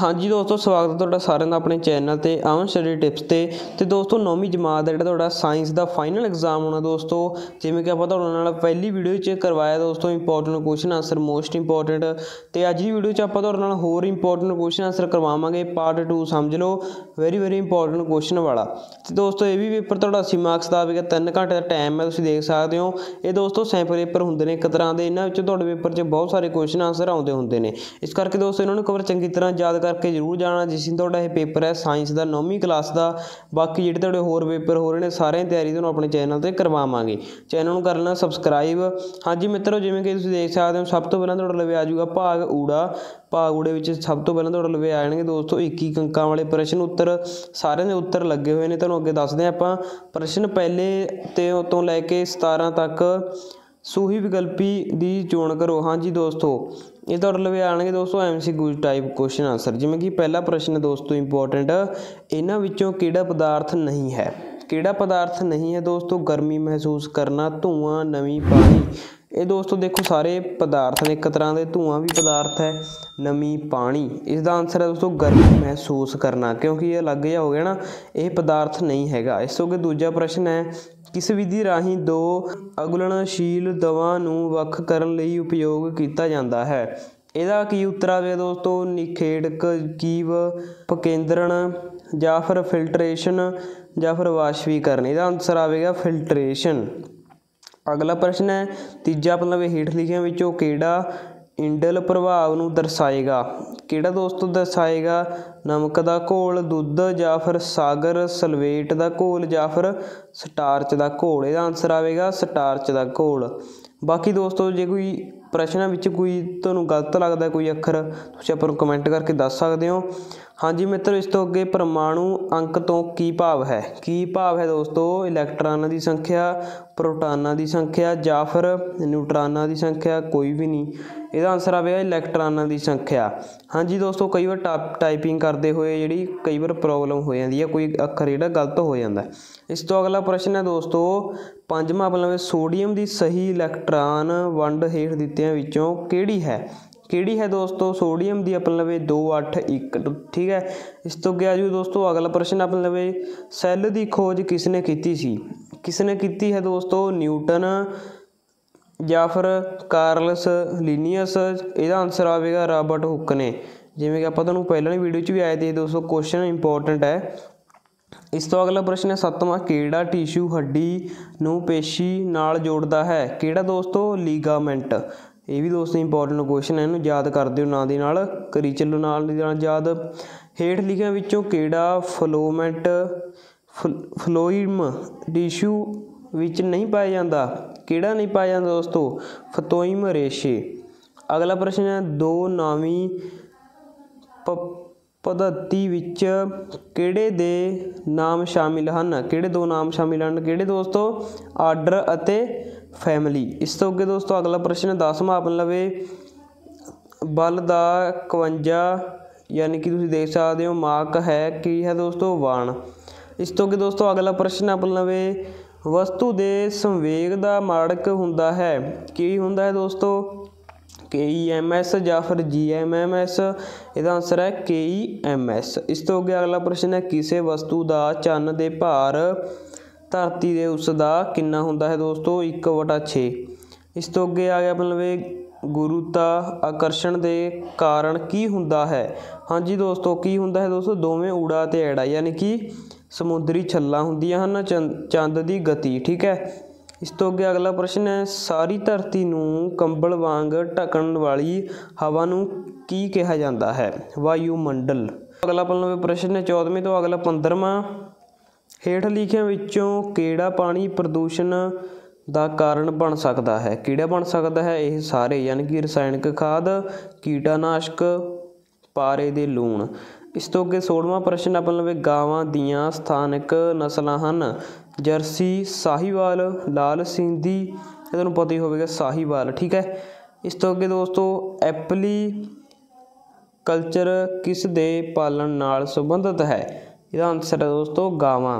हाँ जी दोस्तों, स्वागत है तुहाडा सारेयां दा अपने चैनल ते अमन स्टडी टिप्स ते दोस्तों नौवीं जमात दा जेहड़ा साइंस दा फाइनल एग्जाम होना दोस्तों, जिवें कि आपां तुहाडे नाल पहली वीडियो च करवाया दोस्तों important question answer most important. ते अज्ज दी वीडियो च आपां तुहाडे नाल होर इंपोर्टेंट क्वेश्चन आंसर करवावांगे पार्ट 2, समझ लो वेरी वेरी इंपोर्टेंट क्वेश्चन वाला। तो दोस्तों ये भी पेपर तुहाडा 80 मार्क्स का आएगा, 3 घंटे का टाइम है, तुसीं देख सकते हो। ये दोस्तों सैंपल पेपर होंदे ने एक तरह के, इन्हां विच तुहाडे पेपर च बहुत सारे क्वेश्चन आंसर आउंदे होंदे ने, इस करके दोस्तों इन्हां नूं कवर चंगी तरह याद करके जरूर जाना जिस दिन तुहाडा यह पेपर है साइंस का 9वीं क्लास का। बाकी जिहड़े तुहाडे होर पेपर हो रहे हैं सारे तैयारी तुहानूं अपने चैनल पर करवावांगे, चैनल नूं कर लेना सब्सक्राइब। हाँ जी मित्रों, जिवें कि तुसीं देख सकते हो सब तो पहलां तुहाडे लवे आ जाऊगा भाग ऊड़ा, भाग ऊड़े विच सब तो पहलां तुहाडे लवे आ जाणगे दोस्तों 21 अंकां वाले प्रश्न उत्तर, सारे दे उत्तर लगे हुए ने। तुहानूं अगे दस्सदे आपां प्रश्न पहले ते तो लैके 17 तक सूही विकल्पी की चोण करो। हाँ जी दोस्तों, ये तुहाडे लवे आएंगे दोस्तों MCQ टाइप क्वेश्चन आंसर, जिमें कि पहला प्रश्न दोस्तों इंपोर्टेंट, इन्हां विच्चों किहड़ा पदार्थ नहीं है। किहड़ा पदार्थ नहीं है दोस्तों? गर्मी महसूस करना, धुआं, नमी, पानी। ये दोस्तों देखो सारे पदार्थ ने एक तरह के, धुआं भी पदार्थ है, नमी, पानी। इसका आंसर है दोस्तों गर्मी महसूस करना, क्योंकि ये अलग जिहा हो गया ना, ये पदार्थ नहीं हैगा। इस तो अगे दूजा प्रश्न है, किस विधि राही दो अघुलनशील दवां नूं वख करन लई उपयोग किया जाता है। इसका की उत्तर आएगा दोस्तों निखेड़क, कीव, पकेंद्रण या फिर फिल्ट्रेशन या फिर वाष्पीकरण। इसका आंसर आएगा फिल्ट्रेशन। अगला प्रश्न है तीजा, मतलब हेठ लिखियां विचों किहड़ा इंडल प्रभाव नूं दर्शाएगा। किहड़ा दोस्तों दर्शाएगा? नमक का घोल, दुध या फिर सागर, सलवेट का घोल या फिर स्टार्च का घोल। इसका आंसर आएगा स्टार्च का घोल। बाकी दोस्तों जे कोई प्रश्न में कोई तुहानूं गलत लगता कोई अखर, तुसीं आपां नूं कमेंट करके दस सकते हो। हाँ जी मित्रों, इस तो अगे परमाणु अंक तो की भाव है। की भाव है दोस्तों? इलैक्ट्रॉनां की संख्या, प्रोटानां की संख्या या फिर न्यूट्रानां की संख्या, कोई भी नहीं। इसका आंसर आएगा इलैक्ट्रॉनां की संख्या। हाँ जी दोस्तों, कई बार टाइपिंग करते हुए जी कई बार प्रॉब्लम हो जाती है, कोई अखर जो गलत हो जाता है। इस तो अगला प्रश्न है दोस्तों पांचवां, मतलब सोडियम की सही इलैक्ट्रॉन वंड हेठ दित्तियां विचों किहड़ी है। किहड़ी है दोस्तों? सोडियम की अपन लवे 281, ठीक है। इस तो अगे आ जाओ दोस्तों अगला प्रश्न, अपन लवे सैल की खोज किसने की सी। किसने की है दोस्तों? न्यूटन या फिर कार्लस लीनियस। इसका आंसर आएगा रॉबर्ट हुक ने, जिमें कि आप पहले वीडियो च भी आए थे दोस्तों, क्वेश्चन इंपोर्टेंट है। इस तो अगला प्रश्न है सत्तवां, किहड़ा टिश्यू हड्डी नूं पेशी नाल जोड़ता है। किहड़ा दोस्तों? लीगामेंट। ये भी दोस्तों इंपोर्टेंट क्वेश्चन है, इन्हूं याद कर दिओ नाल दी नाल, करी चलो नाल दी नाल याद। हेठ लिखियां विचों किहड़ा फ्लोमेंट फ्लोइम टिश्यू विच नहीं पाया जाता। किहड़ा नहीं पाया जाता दोस्तों? फतोइम रेशे। अगला प्रश्न है दो नवीं पद्धति विच किहड़े दे नाम शामिल हैं। किहड़े दो नाम शामिल हैं? किहड़े दोस्तों? आर्डर अते फैमिली। इस तो अगे दोस्तों अगला प्रश्न 10वां, आपन लवे बल दा 51, यानी कि तुसीं देख सकते हो मार्क है कि है दोस्तों 1। इस तो अगे दोस्तों अगला प्रश्न आपन लवे वस्तु दे संवेग दा माड़क हुंदा है। की हुंदा है दोस्तों? KEMS या फिर GMMS। इसका आंसर है KEMS। इस तो अगे अगला प्रश्न है किसी वस्तु का चन्न के भार धरती के उसका कितना होता है दोस्तों? 1/6। इस तो अगे आ गया मतलब गुरुता आकर्षण के कारण की होता है। हाँ जी दोस्तों, की होता है दोस्तों? दोवें ऊड़ा ते ऐड़ा, यानी कि समुद्री छल्लां होंदियां हन, चंद की गति, ठीक है। इस तो अगे अगला प्रश्न है सारी धरती नूं कंबल वांग ढकन वाली हवा नूं की कहा जाता है। वायुमंडल। अगला प्रश्न है 14वें तो अगला 15वां, हेठ लिखियां विचों किहड़ा पानी प्रदूषण का कारण बन सकता है। किहड़ा बन सकता है? यह सारे, यानी कि रसायणिक खाद, कीटानाशक, पारे दे लूण। इस तो अगे 16वां प्रश्न अपने गावां दियां स्थानक नस्लां हन। जर्सी, साहीवाल, लाल सिंधी, तुहानूं पता ही होगा साहीवाल, ठीक है। इस तो अगे दोस्तों एपली कल्चर किस दे पालन नाल संबंधित है। इसका आंसर है दोस्तों गावां।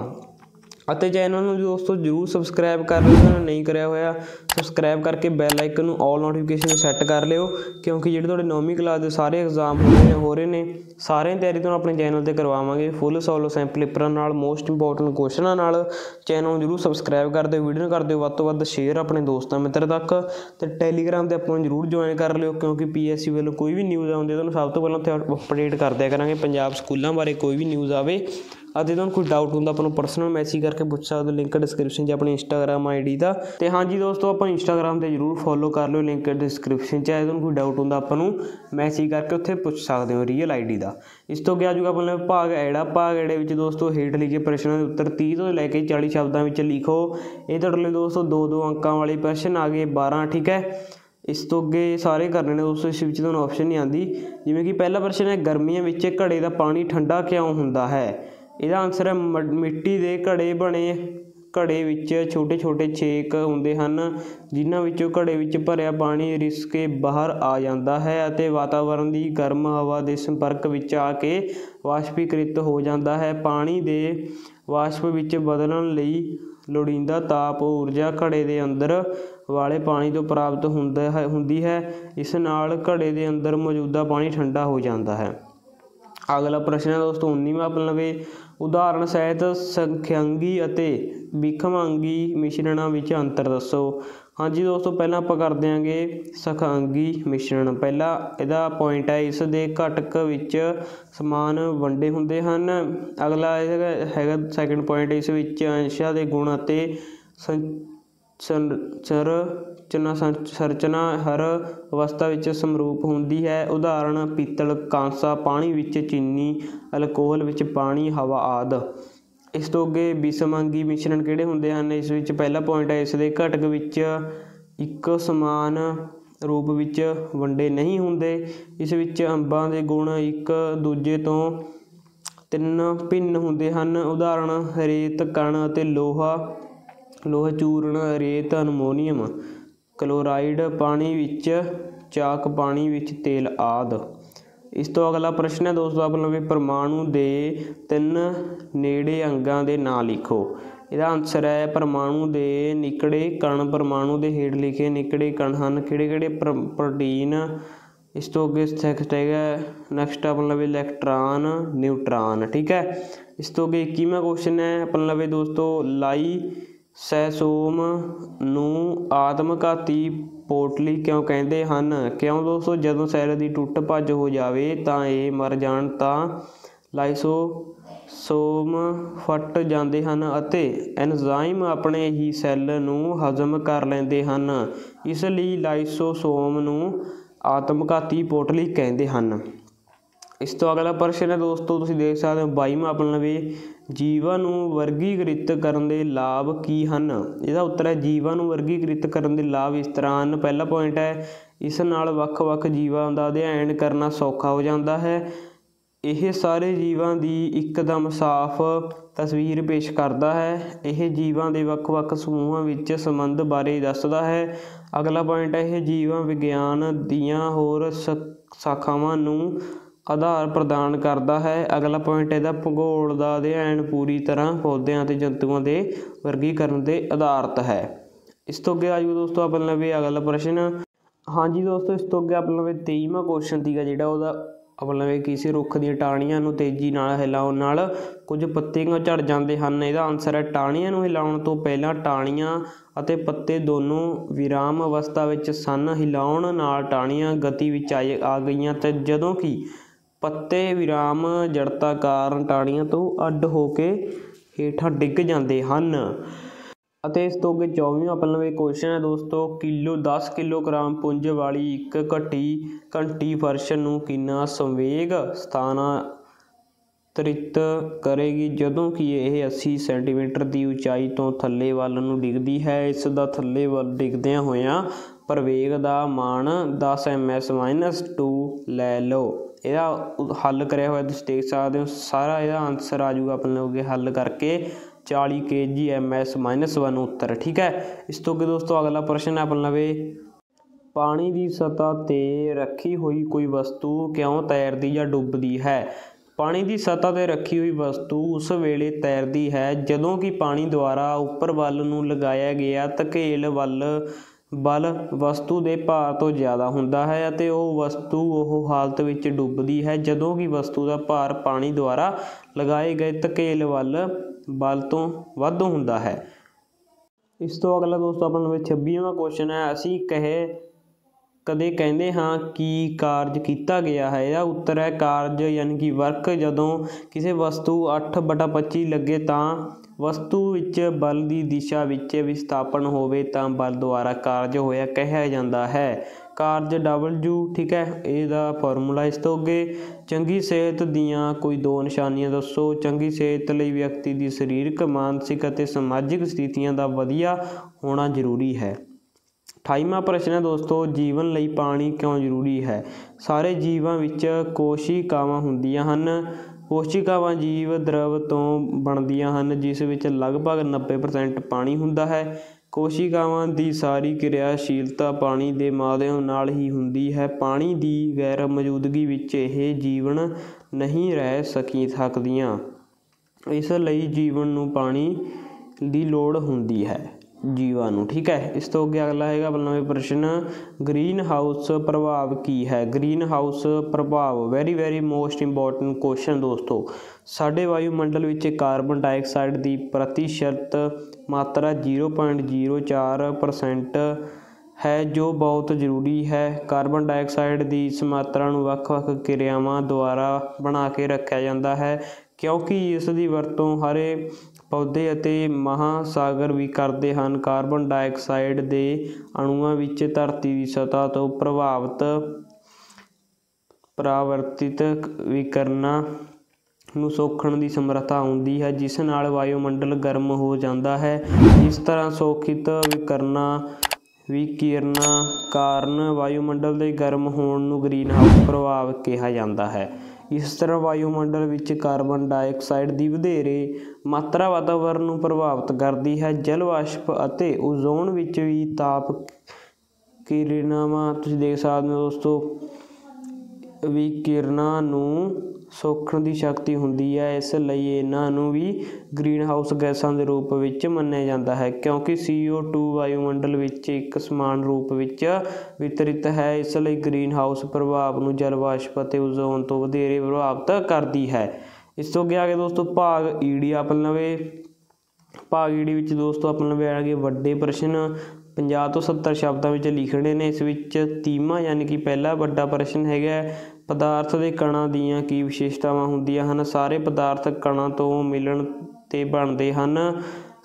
ਅਤੇ ਚੈਨਲ ਨੂੰ ਦੋਸਤੋ जरूर सबसक्राइब कर लियो जो नहीं कराया होया सबसक्राइब करके बैल आइकन ਨੂੰ ਆਲ ਨੋਟੀਫਿਕੇਸ਼ਨ सैट कर लियो क्योंकि ਜਿਹੜੇ ਤੁਹਾਡੇ 9ਵੀਂ ਕਲਾਸ ਦੇ सारे एग्जाम हो रहे ने सारे तैयारी तो अपने चैनल पर करवावांगे फुल सोलो सैंपल पेपर ਨਾਲ मोस्ट इंपोर्टेंट क्वेश्चन ਨਾਲ चैनल ਨੂੰ जरूर सबसक्राइब कर ਦਿਓ ਵੀਡੀਓ ਨੂੰ ਕਰ ਦਿਓ ਵੱਧ ਤੋਂ ਵੱਧ ਸ਼ੇਅਰ अपने दोस्तों मित्र तक ਤੇ ਟੈਲੀਗ੍ਰਾਮ ਤੇ ਆਪਾਂ जरूर ज्वाइन कर लियो क्योंकि पीएससी ਵੱਲੋਂ कोई भी न्यूज़ ਆਉਂਦੀ ਤੁਹਾਨੂੰ ਸਭ ਤੋਂ ਪਹਿਲਾਂ ਉੱਥੇ अपडेट कर दिया ਕਰਾਂਗੇ पंजाब स्कूलों बारे कोई भी न्यूज़ आवे अगर तुहानू कोई डाउट होंदा अपना परसनल मैसेज करके पुछ सकदे हो लिंक डिस्क्रिप्शन च अपनी इंस्टाग्राम आईडी दा ते हाँ जी दोस्तों अपन इंस्टाग्राम ते जरूर फॉलो कर लो लिंक डिस्क्रिप्शन च तुहानू कोई डाउट होंदा अपनू मैसेज करके उत्थे पुछ सकदे हो रियल आईडी दा। इस तो क्या आजूगा अपना भाग ऐड़ा विच दोस्तों हेठ लिखे प्रश्नों के उत्तर 30 तो लैके 40 शब्दों में लिखो। ये तुहाडे लई दोस्तों 2-2 अंकों वाले प्रश्न आ गए 12 ठीक है। इस तो अगे सारे करने ने दोस्तों इस विच तुहानू ऑप्शन नहीं आती जिवें कि पहला प्रश्न है गर्मियों में घड़े का पानी ठंडा क्यों होंदा है। ਇਹਦਾ आंसर है मिट्टी के घड़े बने घड़े विच छोटे छोटे छेक ਹੁੰਦੇ ਹਨ ਜਿਨ੍ਹਾਂ ਵਿੱਚੋਂ ਘੜੇ ਵਿੱਚ ਭਰਿਆ ਪਾਣੀ ਰਿਸ ਕੇ ਬਾਹਰ ਆ ਜਾਂਦਾ ਹੈ ਅਤੇ ਵਾਤਾਵਰਣ ਦੀ ਗਰਮ ਹਵਾ ਦੇ ਸੰਪਰਕ ਵਿੱਚ ਆ ਕੇ ਵਾਸ਼ਪੀਕ੍ਰਿਤ ਹੋ ਜਾਂਦਾ ਹੈ। ਪਾਣੀ ਦੇ ਵਾਸ਼ਪ ਵਿੱਚ ਬਦਲਣ ਲਈ ਲੋੜੀਂਦਾ ਤਾਪ ਊਰਜਾ ਘੜੇ ਦੇ ਅੰਦਰ ਵਾਲੇ ਪਾਣੀ ਤੋਂ ਪ੍ਰਾਪਤ ਹੁੰਦੀ ਹੈ। ਇਸ ਨਾਲ ਘੜੇ ਦੇ ਅੰਦਰ ਮੌਜੂਦਾ ਪਾਣੀ ਠੰਡਾ ਹੋ ਜਾਂਦਾ ਹੈ। अगला प्रश्न है दोस्तों 19वां अपना वे उदाहरण सहित संख्यांगी अते विखमांगी मिश्रणों में अंतर दसो। हाँ जी दोस्तों पहला आप कर देंगे सखांगी मिश्रण। पहला इहदा पॉइंट है इस दे घटक विच समान वंडे हुंदे हन। अगला हैगा सैकेंड पॉइंट इस विच अंशां दे गुण अते संरचना हर अवस्था विच समरूप हुंदी है। उदाहरण पीतल कांसा पानी विच चीनी अलकोहल विच पानी हवा आदि। इस तो अगे विषमांगी मिश्रण किहड़े हुंदे हन। इस विच पहला पॉइंट है इस दे घटक विच एक समान रूप विच वंडे नहीं हुंदे। इस विच अंबां दे गुण एक दूजे तो तीन भिन्न हुंदे हन। उदाहरण रेत कण अते लोहा चूर्ण रेत अमोनीयम क्लोराइड पानी विच चाक पानी विच तेल आदि। इस तो अगला प्रश्न है दोस्तों अपना भी परमाणु दे तीन नेड़े अंगां दे नाम लिखो। इसका आंसर है परमाणु दे निकड़े कण परमाणु दे हेठ लिखे निकड़े कण हैं किहड़े-किहड़े प्रोटीन। इस तो अगे नैक्सट अपना भी इलैक्ट्रॉन न्यूट्रॉन ठीक है। इस तो अगे 21वां क्वेश्चन है अपना भी दोस्तों लाइसोसोम नूं आत्मघाती पोटली क्यों कहते हैं। क्यों दोस्तों जदों सैल की टुट भज हो जाए तो ये मर जाण तां लाइसोसोम फट जाते हैं अते एनजाइम अपने ही सैल नूं हजम कर लेंदे हैं। इसलिए लाइसोसोम नूं आत्मघाती पोटली कहते हैं। इस तो अगला प्रश्न है दोस्तों तुसीं देख सकते हो 22वां अपना भी जीवन वर्गीकृत करने के लाभ की हैं। इसका उत्तर है जीवन वर्गीकृत करने के लाभ इस तरह हैं। पहला पॉइंट है इस नाल वख-वख जीवों का अध्ययन करना सौखा हो जाता है। यह सारे जीवों की एकदम साफ तस्वीर पेश करता है। यह जीवों के वख-वख समूहों में संबंध बारे दसदा है। अगला पॉइंट है यह जीवन विज्ञान दीआं होर शाखावां नूं आधार प्रदान करता है। अगला पॉइंट है भूगोल का अध्ययन पूरी तरह पौद्या जंतुओं के वर्गीकरण से आधारित है। इस तो अगे आजो दोस्तों अपना भी अगला प्रश्न। हाँ जी दोस्तों इस तो अगे अपना भी 23वां क्वेश्चन थी जोड़ा अपना भी किसी रुख दी टाणियां नूं तेजी नाल हिलाउण नाल कुछ पत्ते क्यों झड़ जाते हैं। इसका आंसर है टाणियां नूं हिलाउण तो पहला टाणियां अते पत्ते दोनों विराम अवस्था विच सन। हिलाउण नाल टाणियां गति विच आ गईयां ते जदों कि पत्ते विराम जड़ता कारण टाणियां तो अड्ड होके हेठां डिग जाते हैं। अते इस तो अगे 24वां अपना भी क्वेश्चन है दोस्तों 10 किलोग्राम पुंज वाली एक घंटी फर्श नूं कितना संवेग स्थानांतरित करेगी जदों कि यह 80 सेंटीमीटर की उचाई तो थले वल नूं डिगदी है। इसका थले वल डिगदियां होइयां प्रवेग का मान 10 ms -2 लै लो। यह हल कराया हुआ तुम देख सकते हो सारा यह आंसर आ जाऊगा अपने लोग हल करके 40 kg ms -1 उत्तर ठीक है। इस तो अगे दोस्तों अगला प्रश्न है अपना वे पानी की सतह ते रखी हुई कोई वस्तु क्यों तैरती या डुबती है। पानी की सतह पर रखी हुई वस्तु उस वेले तैरती है जदों कि पानी द्वारा उपर बल नूं लगाया गया धकेल बल वस्तु के भार तो ज़्यादा होंदा है अते वो वस्तु उस हालत विच डुबदी है जदों कि वस्तु का भार पानी द्वारा लगाए गए धकेल बल तो वध होंदा है। इस तो अगला दोस्तों अपना 26वां क्वेश्चन है। असीं कहे कदे कहते हाँ कि कार्य किया गया है, यह उत्तर है कार्य यानी कि वर्क। जदों किसी वस्तु 8/25 लगे तो वस्तु विच बल की दिशा विच विस्थापन होवे तां बल द्वारा कार्य होया कहा जाता है। कार्य W ठीक है, इसका फॉर्मूला। इस तो अगे चंगी सेहत दियां कोई 2 निशानियां दसो। चंगी सेहत लई व्यक्ति की शरीरक मानसिक अते समाजिक स्थितियां का वधिया होना जरूरी है। 28वां प्रश्न है दोस्तों, जीवन लई पानी क्यों जरूरी है। सारे जीवों विच कोशिकावां हुंदियां हन। कोशिकावां जीव द्रव तो बनदियां हन जिस विच लगभग 90% पानी हुंदा है। कोशिकावां दी सारी क्रियाशीलता पानी के माध्यम नाल ही हुंदी है। पानी की गैर मौजूदगी विच यह जीवन नहीं रह सकदियां, इस लई जीवन नूं पानी की लोड़ हुंदी है जीवाणु ठीक है। इस तो अगे अगला है 92वां प्रश्न, ग्रीन हाउस प्रभाव की है। ग्रीन हाउस प्रभाव very very most important question दोस्तों। साढ़े वायुमंडल विच कार्बन डाइऑक्साइड की प्रतिशत मात्रा 0.04% है जो बहुत जरूरी है। कार्बन डाइऑक्साइड की इस मात्रा नूं वख-वख क्रियावां द्वारा बना के रखा जाता है क्योंकि इसकी वरतों हरे पौधे अते महासागर भी करते हैं। कार्बन डाइऑक्साइड के अणुओं विच धरती की सतह तो प्रभावित परावर्तित विकिरणा नूं सोखण की समर्था आती है जिस नाल वायुमंडल गर्म हो जाता है। इस तरह सोखित विकिरणा कारण वायुमंडल के गर्म होण नूं ग्रीन हाउस प्रभाव कहा जाता है। इस तरह वायुमंडल विच कार्बन डाइऑक्साइड की वधेरे मात्रा वातावरण नूं प्रभावित करती है। जल वाष्प अते ओजोन विच भी ताप किरणां तुसीं देख सकदे हो दोस्तों, वी किरणां नूं सोखण की शक्ति हुंदी है। इस लई इन्हां नूं भी ग्रीन हाउस गैसां दे रूप विच मन्निया जांदा है क्योंकि CO2 वायुमंडल विच एक समान रूप विच वितरित है। इस लई ग्रीन हाउस प्रभाव नूं जल वाष्प अते ओजोन तो वधेरे प्रभावित करती है। इस तो अगे आ गए दोस्तों भाग ईडी। अपना वे भाग ईडी विच दोस्तों अपना वे आ गए वड्डे प्रश्न 50 तो 70 शब्दों में लिखने ने। इस विच 30वां यानी कि पहला वड्डा प्रश्न है, पदार्थ के कणा दियां की विशेषतावां हुंदियां हन। सारे पदार्थ कणा तो मिलण ते बनदे हन।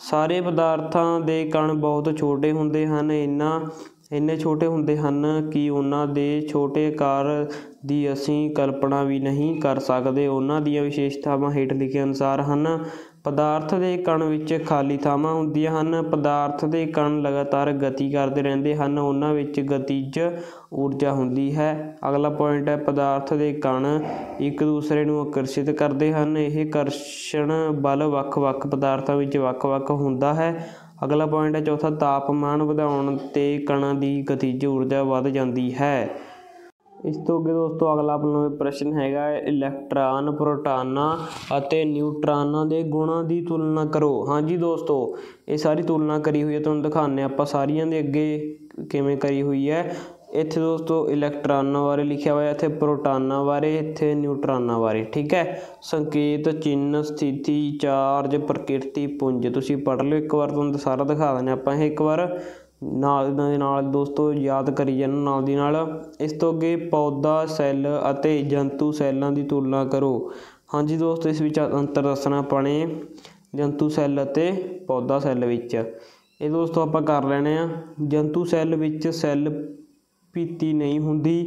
सारे पदार्थां दे कण बहुत छोटे हुंदे हन, इन्ने छोटे हुंदे हन कि उन्हां दे छोटे आकार दी असीं कल्पना भी नहीं कर सकदे। उन्हां दीआं विशेषतावां हेठ लिखे अनुसार हन। पदार्थ के कण विच खाली थावां हुंदियां हन। पदार्थ के कण लगातार गति करते रहंदे हन, उन्हां विच गतिज ऊर्जा हुंदी है। अगला पॉइंट है, पदार्थ के कण एक दूसरे नूं आकर्षित करते हैं। यह आकर्षण बल वख-वख पदार्थों विच वख-वख हुंदा है। अगला पॉइंट है चौथा, तापमान वधाउण ते कणां दी गतिज ऊर्जा वध जांदी है। इस तो अगे दोस्तों अगला अपना प्रश्न हैगा, इलैक्ट्रॉन प्रोटाना अते न्यूट्राना दे गुणों की तुलना करो। हाँ जी दोस्तों, ये सारी तुलना करी हुई है, तुहानूं दिखाने आपां सारियां दे अगे किवें करी हुई है। इत्थे दोस्तों इलैक्ट्रॉना बारे लिखिया होया, इत्थे प्रोटाना बारे, इत्थे न्यूट्राना बारे ठीक है। संकेत, चिन्ह, स्थिति, चार्ज, प्रकृति, पुंज तुसीं पढ़ लो एक बार, तुहानूं सारा दिखा देने आपां एक बार नाल दोस्तों याद करी जाना नाल दी नाल। इस तो अगे पौधा सैल अते जंतु सैलों की तुलना करो। हाँ जी दोस्तों, इस विच अंतर दसना अपने जंतु सैल अते पौधा सैल विच। ये दोस्तों आपां कर लैणे आ। जंतु सैल विच सैल भित्ती नहीं हुंदी,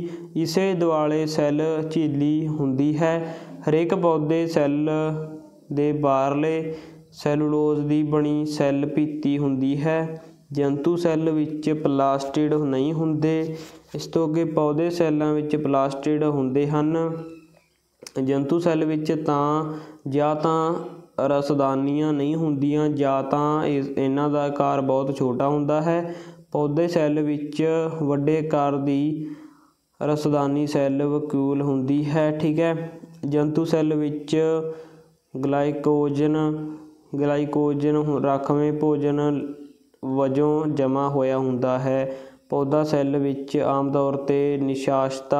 इसे दुआले सैल झिल्ली हुंदी है। हरेक पौधे सैल दे बाहरले सैलूलोज की बनी सैल भित्ती हुंदी है। जंतु सैल विच प्लास्टिड नहीं हुंदे। इस तो अगे पौधे सैलों विच प्लास्टिड हुंदे हन। जंतु सैल विच तां रसदानियां नहीं हुंदियां जां तां इन्हां दा आकार बहुत छोटा हुंदा है। पौधे सैल विच वड्डे आकार दी रसदानी सैल वक्यूल हुंदी है ठीक है। ਜੰਤੂ ਸੈੱਲ ਵਿੱਚ ਗਲਾਈਕੋਜਨ ਰਾਖਵੇਂ ਭੋਜਨ ਵਜੋਂ ਜਮ੍ਹਾਂ ਹੋਇਆ ਹੁੰਦਾ ਹੈ। पौधा सैल विच आम तौर पर निशाशता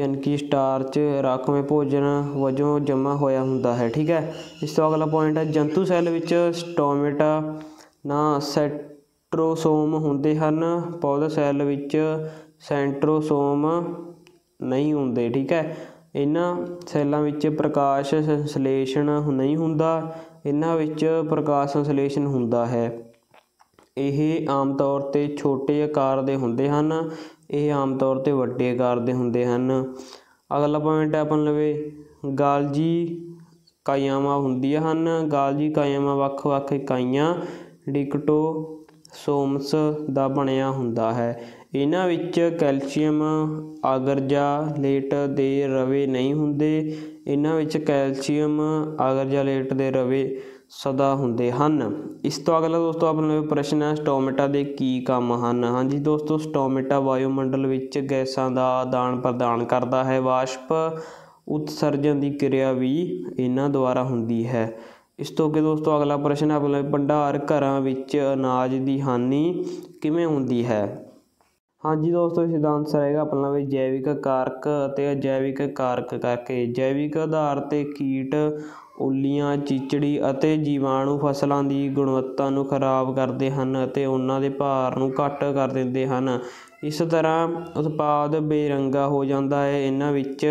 यानी कि स्टार्च राखवें भोजन वजों जमा होया हुंदा है। ठीक है, इस तो अगला पॉइंट है जंतु सैल विच स्टोमेटा ना सेंट्रोसोम हुंदे हन। पौधा सैल विच सेंट्रोसोम नहीं हुंदे। ठीक है, इन्हां सैलां विच प्रकाश संश्लेषण नहीं हुंदा, इन्हां विच प्रकाश संश्लेषण हुंदा है। यह आम तौर पर छोटे आकार के होंदे हन, यह आम तौर पर वड्डे आकार के होंदे हन। अगला पॉइंट है अपन लवे गालजी इकाइयां हुंदियां हन। गालजी इकाइयां वख-वख इकाइयां डिक्टोसोम्स दा बणिया हुंदा है। इन्हां विच कैल्शियम आगरजालेट दे रवे नहीं हुंदे, इन्हां विच कैल्शियम आगरजालेट दे रवे सदा हुंदे हन। इस तो अगला दोस्तों अपने प्रश्न है स्टोमेटा दे की काम हन। हाँ जी दोस्तों, स्टोमेटा वायुमंडल विच गैसां दा आदान प्रदान करता है। वाष्प उत्सर्जन की क्रिया भी इन्हां द्वारा हुंदी है। इस तो अगे दोस्तों अगला प्रश्न है अपने भंडार घरां विच अनाज की हानि किवें हुंदी है। हाँ जी दोस्तों, इसका आंसर है अपना भी जैविक कारक अते अजैविक कारक करके जैविक आधार ते कीट उलियाँ चिचड़ी अते जीवाणु फसलों की गुणवत्ता नूं खराब करते हैं अते उन्हां दे भार नूं घट कर दिंदे हन। इस तरह उत्पाद बेरंगा हो जाता है, इन्हां विच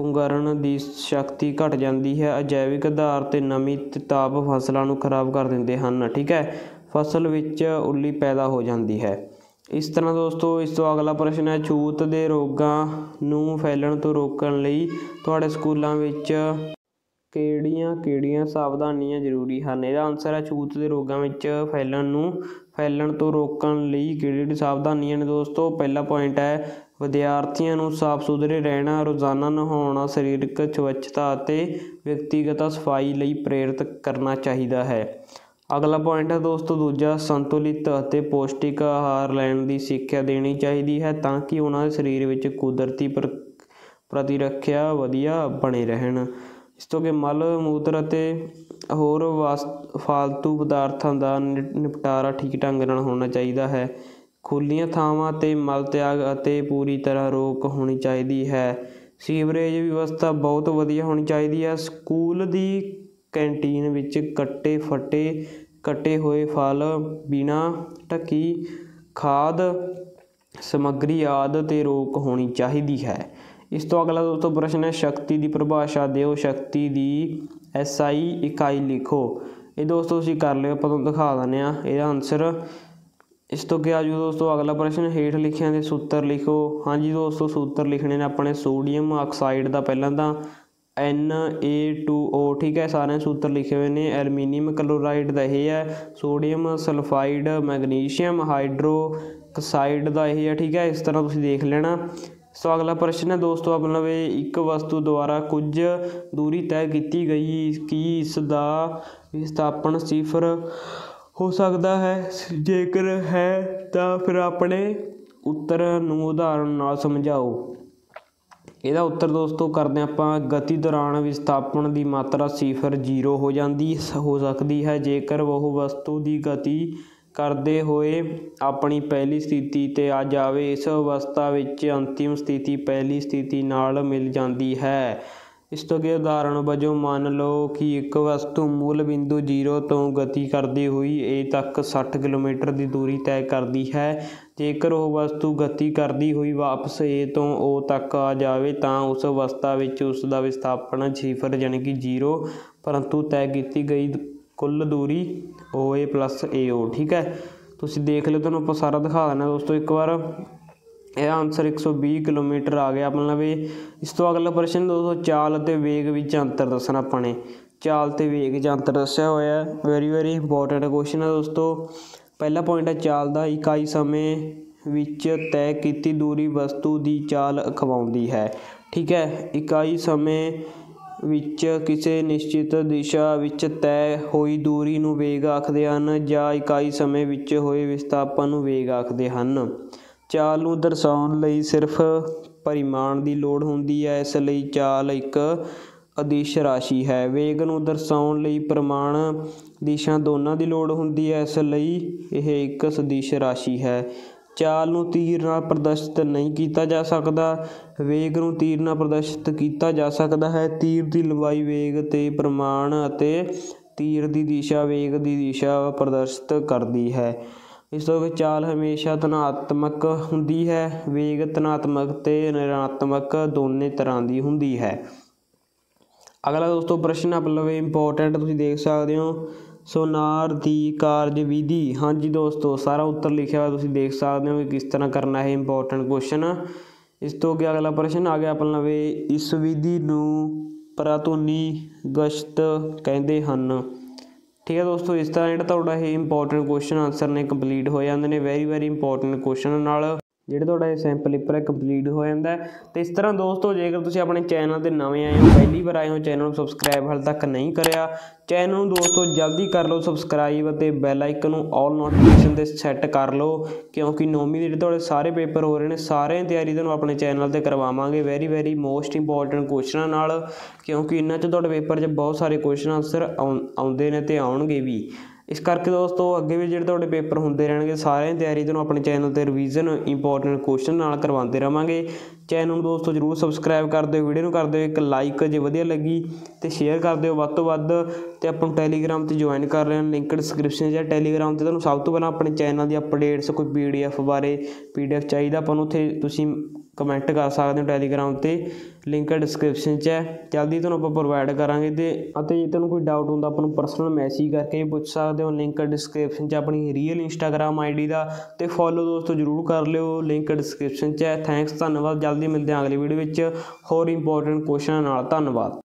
पुंगरन की शक्ति घट जाती है। अजैविक आधार ते नमी ताप फसलों नूं खराब कर दिंदे हन। ठीक है, फसल विच उली पैदा हो जाती है। इस तरह दोस्तों इस तो अगला प्रश्न है छूत दे रोगां नूं फैलण तो रोकण लई तुहाडे स्कूलों विच केड़ियां केड़ियां सावधानियां जरूरी हैं। यह आंसर है छूत के रोगों में फैलन तो रोकण लई केड़ी सावधानियां ने दोस्तों। पहला पॉइंट है विद्यार्थियों नूं साफ सुथरे रहना, रोजाना नहाउणा, शरीरक स्वच्छता अते व्यक्तिगत सफाई लई प्रेरित करना चाहिए है। अगला पॉइंट है दोस्तों दूजा संतुलित अते पौष्टिक आहार लैण दी सिक्ख्या देनी चाहिए है ताकि उन्हां दे शरीर विच कुदरती प्रतिरक्षा वधिया बने रहण। इस तो मल मूत्र होर फालतू पदार्थों का निपटारा ठीक ढंग नाल होना चाहिए है। खुलियां थावां ते मल त्याग अते पूरी तरह रोक होनी चाहिए है। सीवरेज व्यवस्था बहुत वधिया होनी चाहिए है। स्कूल की कैंटीन विच कट्टे हुए फल बिना ढकी खाद सामग्री आदि ते रोक होनी चाहिए है। इस तो अगला दोस्तों प्रश्न है शक्ति की परिभाषा दिओ। शक्ति की SI इकाई लिखो। ये दोस्तों तुम कर लिओ, आपां तुहानूं दिखा दिंदे हां इहदा आंसर। इस तो अगे आ जाओ दोस्तों अगला प्रश्न हेठ लिखिआं दे सूत्र लिखो। हाँ जी दोस्तों, सूत्र लिखने ने अपने सोडियम आक्साइड का पहला तो Na2O। ठीक है, सारे सूत्र लिखे हुए ने। एलमीनीयम क्लोराइड का यह है, सोडियम सल्फाइड, मैगनीशियम हाइड्रोक्साइड का यह है। ठीक है, इस तरह तुम देख लेना। सो अगला प्रश्न है दोस्तों अपना वे एक वस्तु द्वारा कुछ दूरी तय की गई कि इसका विस्थापन सिफर हो सकता है, जेकर है तो फिर अपने उत्तर नूं उदाहरण नाल समझाओ। इसका उत्तर दोस्तों करते हैं आप गति दौरान विस्थापन की मात्रा सिफर जीरो हो जाती हो सकती है जेकर वह वस्तु की गति करते हुए अपनी पहली स्थिति ते आ जाए। इस अवस्था विच अंतिम स्थिति पहली स्थिति नाल मिल जाती है। इस तो अगे उदाहरण वजों मान लो कि एक वस्तु मूल बिंदु जीरो तो गति करती हुई ए तक 60 किलोमीटर की दूरी तय करती है। जेकर वह वस्तु गति करती हुई वापस ए तो ओ तक आ जाए तो उस अवस्था विच उसका विस्थापन सिफर यानी कि जीरो परंतु तय की गई कुल दूरी OA+AO। ठीक है, तुम देख लो, तुहानूं आपां सारा दिखा देना दोस्तों एक बार। यह आंसर 120 किलोमीटर आ गया अपना वे। इस तो अगला प्रश्न दोस्तों चाल ते वेग विच अंतर दसना। अपने चाल ते वेग च अंतर दस्या होया है, वेरी वेरी इंपोर्टेंट क्वेश्चन है दोस्तों। पहला पॉइंट है चाल दा इकाई समय विच तय कीती दूरी वस्तु दी चाल अखवाउंदी है। ठीक है, इकाई समय विच किसी निश्चित दिशा विच तय हुई दूरी नूं वेग आखदे हन जां इकाई समय विच होए विस्थापन नूं वेग आखदे हन। चाल नूं दर्शाउण लई सिर्फ परिमाण की लोड़ होंदी है, इसलिए चाल एक अदिश राशि है। वेग नूं दर्शाउण लई प्रमाण दिशा दोनों की लोड़ होंदी है, इसलिए यह एक सदिश राशि है। चाल नूं तीर नाल प्रदर्शित नहीं किया जा सकता, वेग नूं तीर नाल प्रदर्शित किया जा सकता है। तीर की लंबाई वेग ते प्रमाण अते तीर की दिशा वेग की दिशा प्रदर्शित करती है। इस तो चाल हमेशा धनात्मक होंदी है। वेग धनात्मक ते ऋणात्मक दोनों तरह की होंदी है। अगला दोस्तों प्रश्न मतलब इंपोर्टेंट तुसीं देख सकते हो, सोनार दी कार्ज विधि। हाँ जी दोस्तों सारा उत्तर लिखा हुआ तुम देख सकते हो कि किस तरह करना है इंपोर्टेंट क्वेश्चन। इस तो अगे अगला प्रश्न आ गया अपना वे, इस विधि पुरातनी गश्त कहते हैं। ठीक है दोस्तों, इस तरह जोड़ा ये इंपोर्टेंट क्वेश्चन आंसर ने कंप्लीट हो जाते हैं। वेरी वेरी इंपोर्टेंट क्वेश्चन जोड़ा ये सैंपल पेपर है कंप्लीट हो जाता है। तो इस तरह दोस्तों जेकर तुम अपने चैनल पर नवे आए हो, पहली बार आए हो, चैनल को सबसक्राइब हाल तक नहीं कराया, चैनल दोस्तों जल्दी कर लो सबसक्राइब और बैल आइकन ऑल नोटिफिकेशन से सैट कर लो, क्योंकि नौवीं जोड़े सारे पेपर हो रहे हैं, सारे तैयारी तुम अपने चैनल पर करवावांगे very very most important question, क्योंकि इन्होंने पेपर 'च बहुत सारे क्वेश्चन आंसर आते हैं तो आउणगे भी। इस करके दोस्तों अगे भी जोड़े पेपर होंगे रहेंगे, सारे तैयारी तो अपने चैनल पर रिवीजन इंपोर्टेंट क्वेश्चन करवाते रहेंगे। चैनल दोस्तों जरूर सबसक्राइब कर दो, वीडियो कर दो एक लाइक जो वधिया लगी तो शेयर कर दो वो तो वध। अपन टैलीग्राम से ज्वाइन कर रहे हैं, लिंक डिस्क्रिप्शन या टैलीग्राम से तुहानूं सब तो पहला अपने चैनल की अपडेट्स, कोई PDF बारे PDF चाहिए अपन उत्थे तुसीं कमेंट कर सकते हो टैलीग्राम से, लिंक डिस्क्रिप्शन है, जल्दी तुहानूं आपां प्रोवाइड करांगे। तो जे तुहानूं कोई डाउट होंदा अपन परसनल मैसेज करके भी पुछ सकते हो, लिंक डिस्क्रिप्शन है अपनी रियल इंस्टाग्राम आईडी का, तो फॉलो दोस्तों जरूर कर लियो, लिंक डिस्क्रिप्शन है। थैंक्स, धन्यवाद, जल्दी मिलते हैं अगली वीडियो में होर इंपोर्टेंट क्वेश्चन नाल। धन्यवाद।